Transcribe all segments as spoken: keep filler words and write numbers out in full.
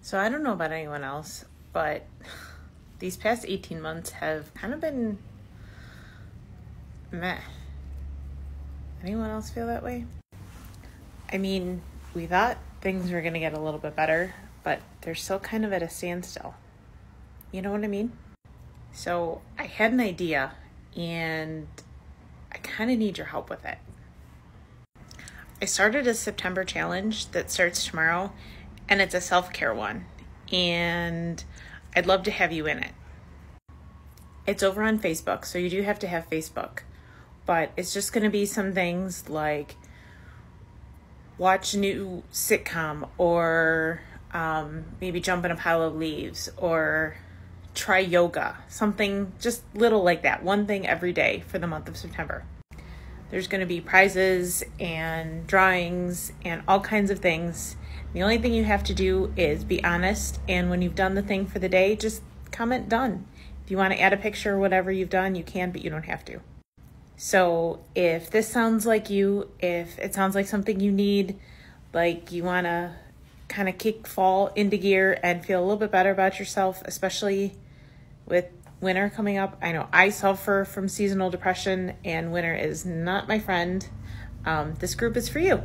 So I don't know about anyone else, but these past eighteen months have kind of been meh. Anyone else feel that way? I mean, we thought things were going to get a little bit better, but they're still kind of at a standstill. You know what I mean? So I had an idea and I kind of need your help with it. I started a September challenge that starts tomorrow, and it's a self-care one, and I'd love to have you in it. It's over on Facebook, so you do have to have Facebook, but it's just going to be some things like watch a new sitcom, or um, maybe jump in a pile of leaves, or try yoga, something just little like that, one thing every day for the month of September. There's going to be prizes and drawings and all kinds of things. The only thing you have to do is be honest, and when you've done the thing for the day, just comment done. If you want to add a picture or whatever you've done, you can, but you don't have to. So if this sounds like you, if it sounds like something you need, like you want to kind of kick fall into gear and feel a little bit better about yourself, especially with winter coming up. I know I suffer from seasonal depression and winter is not my friend. Um, this group is for you.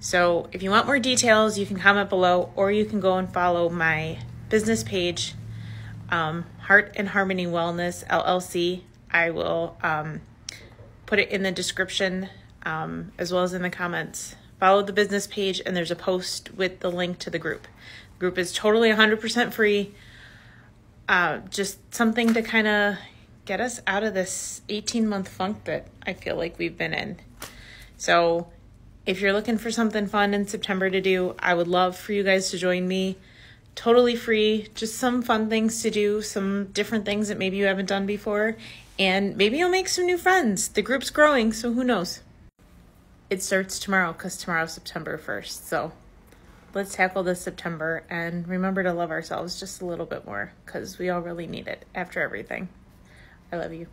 So if you want more details, you can comment below, or you can go and follow my business page, um, Heart and Harmony Wellness L L C. I will um, put it in the description um, as well as in the comments. Follow the business page, and there's a post with the link to the group. The group is totally one hundred percent free. Uh, just something to kind of get us out of this eighteen month funk that I feel like we've been in. So if you're looking for something fun in September to do, I would love for you guys to join me. Totally free, just some fun things to do, some different things that maybe you haven't done before, and maybe you'll make some new friends. The group's growing, so who knows? It starts tomorrow, because tomorrow's September first, so let's tackle this September and remember to love ourselves just a little bit more, because we all really need it after everything. I love you.